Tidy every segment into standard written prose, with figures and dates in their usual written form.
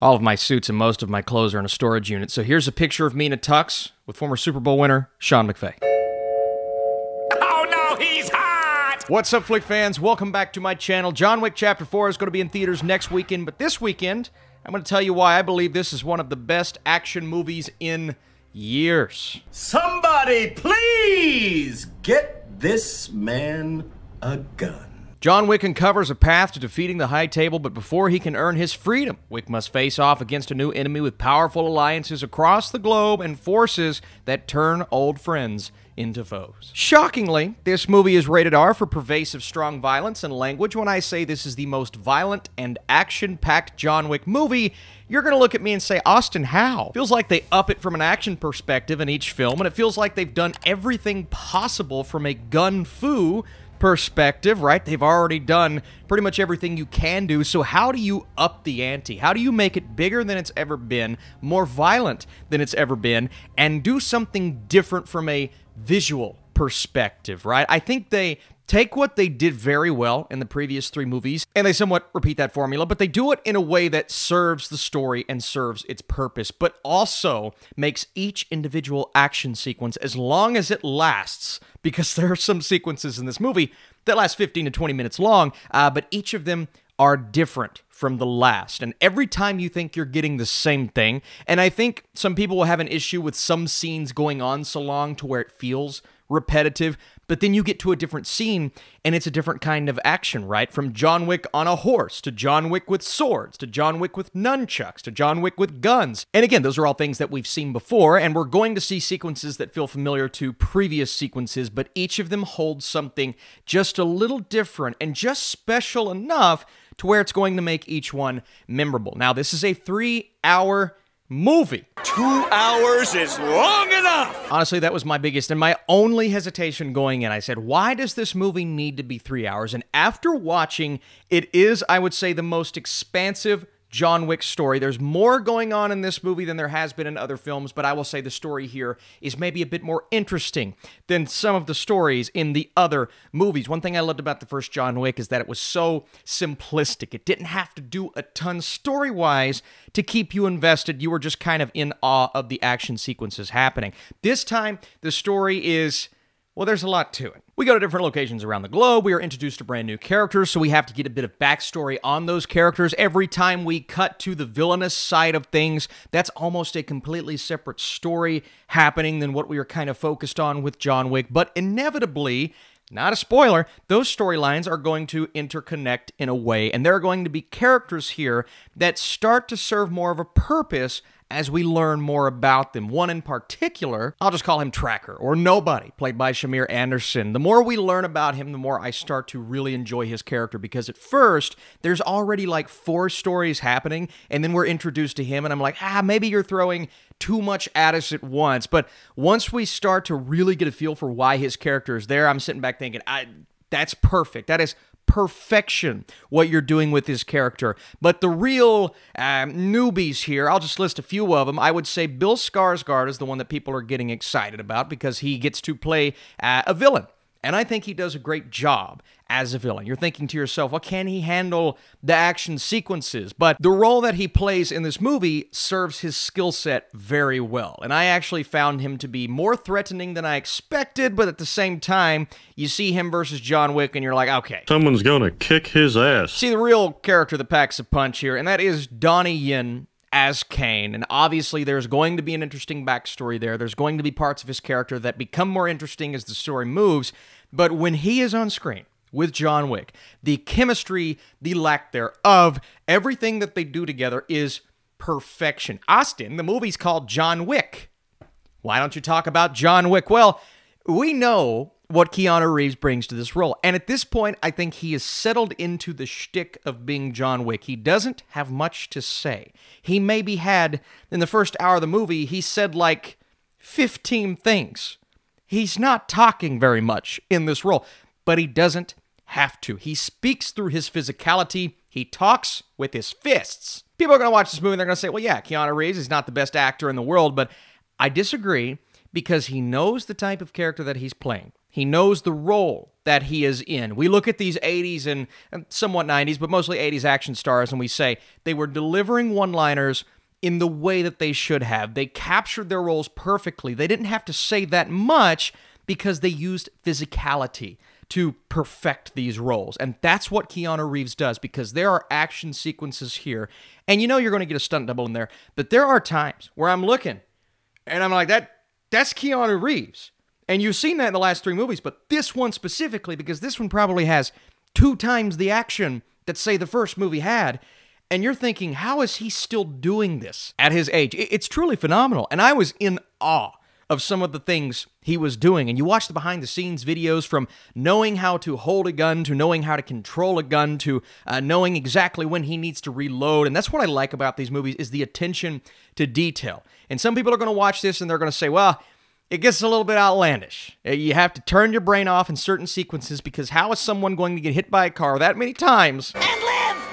All of my suits and most of my clothes are in a storage unit, so here's a picture of me in a tux with former Super Bowl winner Sean McVay. Oh no, he's hot! What's up, Flick fans? Welcome back to my channel. John Wick Chapter 4 is going to be in theaters next weekend, but this weekend, I'm going to tell you why I believe this is one of the best action movies in years. Somebody please get this man a gun. John Wick uncovers a path to defeating the High Table, but before he can earn his freedom, Wick must face off against a new enemy with powerful alliances across the globe and forces that turn old friends into foes. Shockingly, this movie is rated R for pervasive strong violence and language. When I say this is the most violent and action-packed John Wick movie, you're going to look at me and say, Austin, how? Feels like they up it from an action perspective in each film, and it feels like they've done everything possible from a gun-fu perspective, right? They've already done pretty much everything you can do, so how do you up the ante? How do you make it bigger than it's ever been, more violent than it's ever been, and do something different from a visual perspective, right? I think they take what they did very well in the previous three movies, and they somewhat repeat that formula, but they do it in a way that serves the story and serves its purpose, but also makes each individual action sequence, as long as it lasts, because there are some sequences in this movie that last 15 to 20 minutes long, but each of them are different from the last. And every time you think you're getting the same thing, and I think some people will have an issue with some scenes going on so long to where it feels repetitive, but then you get to a different scene and it's a different kind of action, right? From John Wick on a horse, to John Wick with swords, to John Wick with nunchucks, to John Wick with guns. And again, those are all things that we've seen before, and we're going to see sequences that feel familiar to previous sequences, but each of them holds something just a little different and just special enough to where it's going to make each one memorable. Now, this is a 3-hour movie. 2 hours is long enough! Honestly, that was my biggest and my only hesitation going in. I said, why does this movie need to be 3 hours? And after watching, it is, I would say, the most expansive John Wick story. There's more going on in this movie than there has been in other films, but I will say the story here is maybe a bit more interesting than some of the stories in the other movies. One thing I loved about the first John Wick is that it was so simplistic. It didn't have to do a ton story-wise to keep you invested. You were just kind of in awe of the action sequences happening. This time, the story is, well, there's a lot to it. We go to different locations around the globe, we are introduced to brand new characters, so we have to get a bit of backstory on those characters. Every time we cut to the villainous side of things, that's almost a completely separate story happening than what we were kind of focused on with John Wick, but inevitably, not a spoiler, those storylines are going to interconnect in a way, and there are going to be characters here that start to serve more of a purpose as we learn more about them. One in particular, I'll just call him Tracker, or Nobody, played by Shamir Anderson. The more we learn about him, the more I start to really enjoy his character, because at first, there's already like 4 stories happening, and then we're introduced to him, and I'm like, maybe you're throwing too much at us at once. But once we start to really get a feel for why his character is there, I'm sitting back thinking, that's perfect. That is perfection, what you're doing with his character. But the real newbies here, I'll just list a few of them. I would say Bill Skarsgård is the one that people are getting excited about because he gets to play a villain. And I think he does a great job as a villain. You're thinking to yourself, well, can he handle the action sequences? But the role that he plays in this movie serves his skill set very well. And I actually found him to be more threatening than I expected, but at the same time, you see him versus John Wick and you're like, okay, someone's gonna kick his ass. See the real character that packs a punch here, and that is Donnie Yen as Kane, and obviously there's going to be an interesting backstory there. There's going to be parts of his character that become more interesting as the story moves, but when he is on screen with John Wick, the chemistry, the lack thereof, everything that they do together is perfection. Austin, the movie's called John Wick. Why don't you talk about John Wick? Well, we know what Keanu Reeves brings to this role. And at this point, I think he is settled into the shtick of being John Wick. He doesn't have much to say. He maybe had, in the first hour of the movie, he said like 15 things. He's not talking very much in this role, but he doesn't have to. He speaks through his physicality. He talks with his fists. People are going to watch this movie and they're going to say, well, yeah, Keanu Reeves is not the best actor in the world, but I disagree because he knows the type of character that he's playing. He knows the role that he is in. We look at these 80s and somewhat 90s, but mostly 80s action stars, and we say they were delivering one-liners in the way that they should have. They captured their roles perfectly. They didn't have to say that much because they used physicality to perfect these roles. And that's what Keanu Reeves does, because there are action sequences here. And you know you're going to get a stunt double in there, but there are times where I'm looking and I'm like, that's Keanu Reeves. And you've seen that in the last three movies, but this one specifically, because this one probably has 2 times the action that, say, the first movie had. And you're thinking, how is he still doing this at his age? It's truly phenomenal. And I was in awe of some of the things he was doing. And you watch the behind-the-scenes videos, from knowing how to hold a gun, to knowing how to control a gun, to knowing exactly when he needs to reload. And that's what I like about these movies, is the attention to detail. And some people are going to watch this and they're going to say, well, it gets a little bit outlandish. You have to turn your brain off in certain sequences, because how is someone going to get hit by a car that many times and live?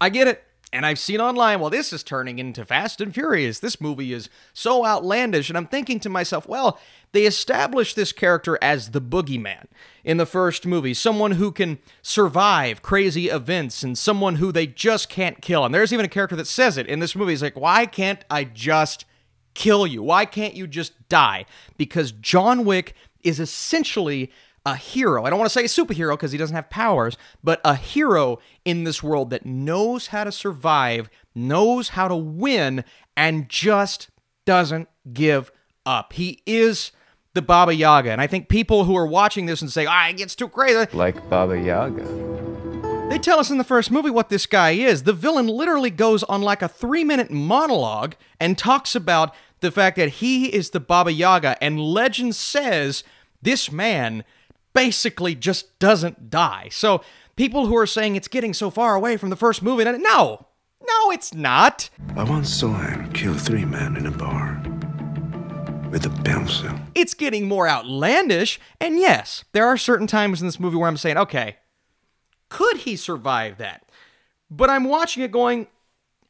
I get it. And I've seen online, well, this is turning into Fast and Furious. This movie is so outlandish. And I'm thinking to myself, well, they established this character as the boogeyman in the first movie. Someone who can survive crazy events, and someone who they just can't kill. And there's even a character that says it in this movie. He's like, why can't I just kill you? Why can't you just die? Because John Wick is essentially a hero. I don't want to say a superhero, because he doesn't have powers, but a hero in this world that knows how to survive, knows how to win, and just doesn't give up. He is the Baba Yaga, and I think people who are watching this and say, ah, it gets too crazy. Like Baba Yaga. They tell us in the first movie what this guy is. The villain literally goes on like a 3-minute monologue and talks about the fact that he is the Baba Yaga, and legend says this man basically just doesn't die. So people who are saying it's getting so far away from the first movie, no, it's not. I once saw him kill 3 men in a bar with a bouncer. It's getting more outlandish, and yes, there are certain times in this movie where I'm saying, okay, could he survive that? But I'm watching it going,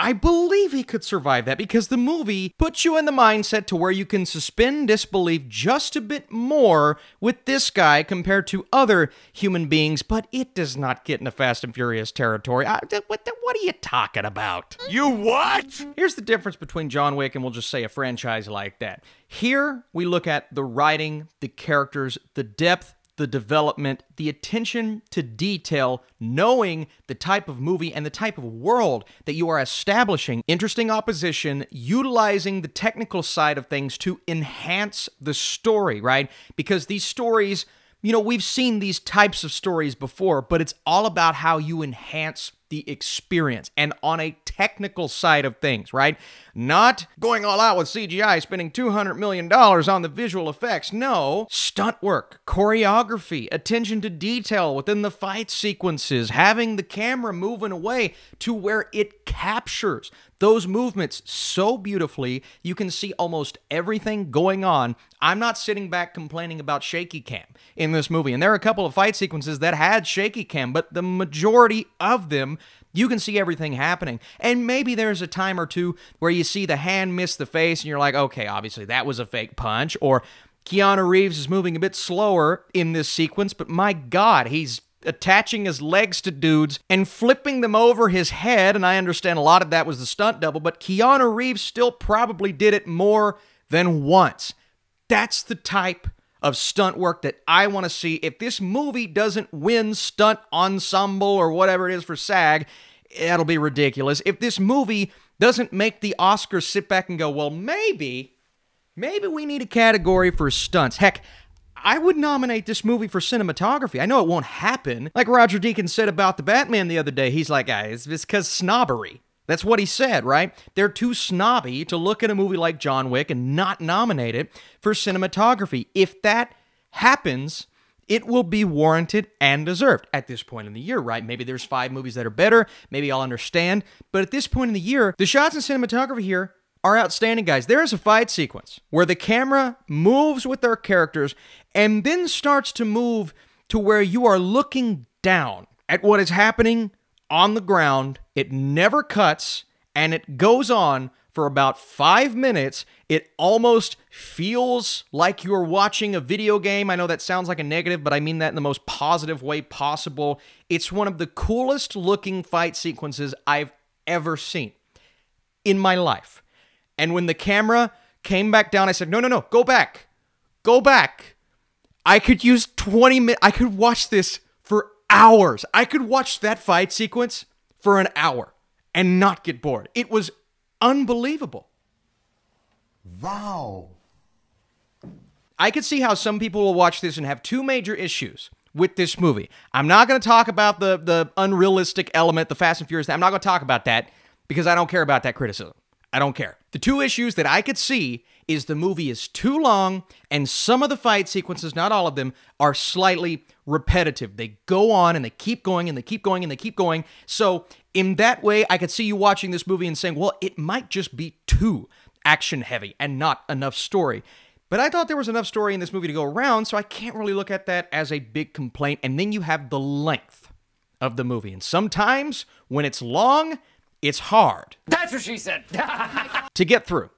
I believe he could survive that, because the movie puts you in the mindset to where you can suspend disbelief just a bit more with this guy compared to other human beings, but it does not get into Fast and Furious territory. What are you talking about? You what? Here's the difference between John Wick and, we'll just say, a franchise like that. Here, we look at the writing, the characters, the depth, the development, the attention to detail, knowing the type of movie and the type of world that you are establishing, interesting opposition, utilizing the technical side of things to enhance the story, right? Because these stories, you know, we've seen these types of stories before, but it's all about how you enhance the experience, and on a technical side of things, right? Not going all out with CGI, spending $200 million on the visual effects. No, stunt work, choreography, attention to detail within the fight sequences, having the camera moving away to where it captures those movements so beautifully. You can see almost everything going on. I'm not sitting back complaining about shaky cam in this movie, and there are a couple of fight sequences that had shaky cam, but the majority of them, you can see everything happening. And maybe there's a time or two where you see the hand miss the face and you're like, okay, obviously that was a fake punch, or Keanu Reeves is moving a bit slower in this sequence, but my God, he's attaching his legs to dudes and flipping them over his head, and I understand a lot of that was the stunt double, but Keanu Reeves still probably did it more than once. That's the type of stunt work that I want to see. If this movie doesn't win stunt ensemble or whatever it is for SAG, that'll be ridiculous. If this movie doesn't make the Oscars sit back and go, well, maybe we need a category for stunts. Heck, I would nominate this movie for cinematography. I know it won't happen. Like Roger Deakins said about The Batman the other day, he's like, it's because snobbery. That's what he said, right? They're too snobby to look at a movie like John Wick and not nominate it for cinematography. If that happens, it will be warranted and deserved at this point in the year, right? Maybe there's 5 movies that are better. Maybe I'll understand. But at this point in the year, the shots and cinematography here are outstanding, guys. There is a fight sequence where the camera moves with our characters and then starts to move to where you are looking down at what is happening on the ground. It never cuts, and it goes on for about 5 minutes. It almost feels like you're watching a video game. I know that sounds like a negative, but I mean that in the most positive way possible. It's one of the coolest looking fight sequences I've ever seen in my life. And when the camera came back down, I said, no, no, no, go back. Go back. I could use 20 minutes. I could watch this for hours. I could watch that fight sequence for an hour and not get bored. It was unbelievable. Wow. I could see how some people will watch this and have two major issues with this movie. I'm not going to talk about the unrealistic element, the Fast and Furious. I'm not going to talk about that because I don't care about that criticism. I don't care. The two issues that I could see is the movie is too long, and some of the fight sequences, not all of them, are slightly repetitive. They go on, and they keep going, and they keep going, and they keep going. So in that way, I could see you watching this movie and saying, well, it might just be too action-heavy and not enough story. But I thought there was enough story in this movie to go around, so I can't really look at that as a big complaint. And then you have the length of the movie. And sometimes, when it's long, it's hard. That's what she said. To get through.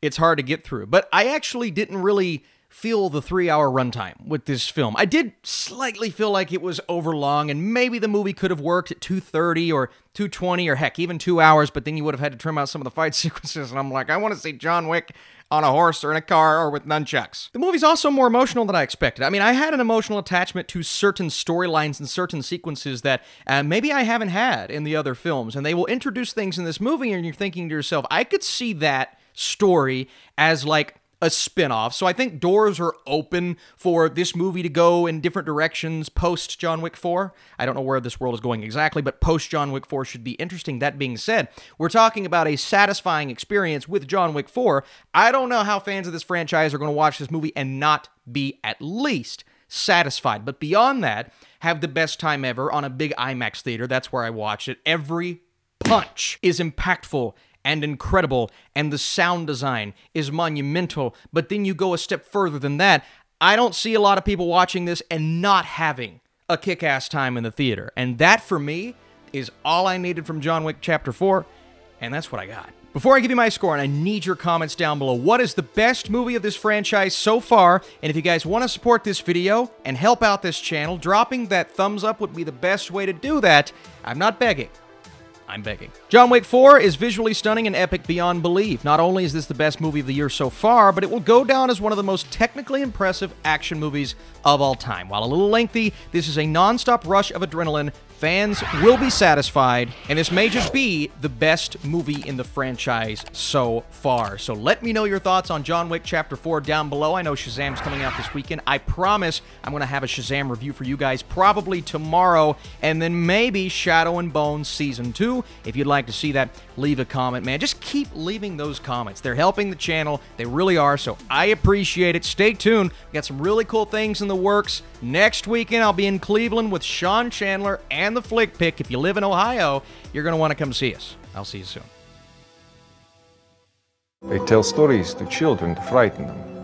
It's hard to get through. But I actually didn't really feel the 3-hour runtime with this film. I did slightly feel like it was overlong, and maybe the movie could have worked at 2:30 or 2:20 or heck, even 2 hours, but then you would have had to trim out some of the fight sequences, and I'm like, I want to see John Wick on a horse or in a car or with nunchucks. The movie's also more emotional than I expected. I mean, I had an emotional attachment to certain storylines and certain sequences that maybe I haven't had in the other films, and they will introduce things in this movie, and you're thinking to yourself, I could see that story as like a spinoff. So I think doors are open for this movie to go in different directions post John Wick 4. I don't know where this world is going exactly, but post John Wick 4 should be interesting. That being said, we're talking about a satisfying experience with John Wick 4. I don't know how fans of this franchise are going to watch this movie and not be at least satisfied. But beyond that, have the best time ever on a big IMAX theater. That's where I watched it. Every punch is impactful and incredible, and the sound design is monumental, but then you go a step further than that. I don't see a lot of people watching this and not having a kick-ass time in the theater, and that, for me, is all I needed from John Wick Chapter 4, and that's what I got. Before I give you my score, and I need your comments down below, what is the best movie of this franchise so far? And if you guys want to support this video and help out this channel, dropping that thumbs up would be the best way to do that. I'm not begging. I'm begging. John Wick 4 is visually stunning and epic beyond belief. Not only is this the best movie of the year so far, but it will go down as one of the most technically impressive action movies of all time. While a little lengthy, this is a non-stop rush of adrenaline. Fans will be satisfied, and this may just be the best movie in the franchise so far. So let me know your thoughts on John Wick Chapter 4 down below. I know Shazam's coming out this weekend. I promise I'm going to have a Shazam review for you guys probably tomorrow, and then maybe Shadow and Bones Season 2. If you'd like to see that, leave a comment, man. Just keep leaving those comments. They're helping the channel. They really are, so I appreciate it. Stay tuned. We got some really cool things in the works. Next weekend, I'll be in Cleveland with Sean Chandler and the Flick Pick. If you live in Ohio, you're going to want to come see us. I'll see you soon. They tell stories to children to frighten them.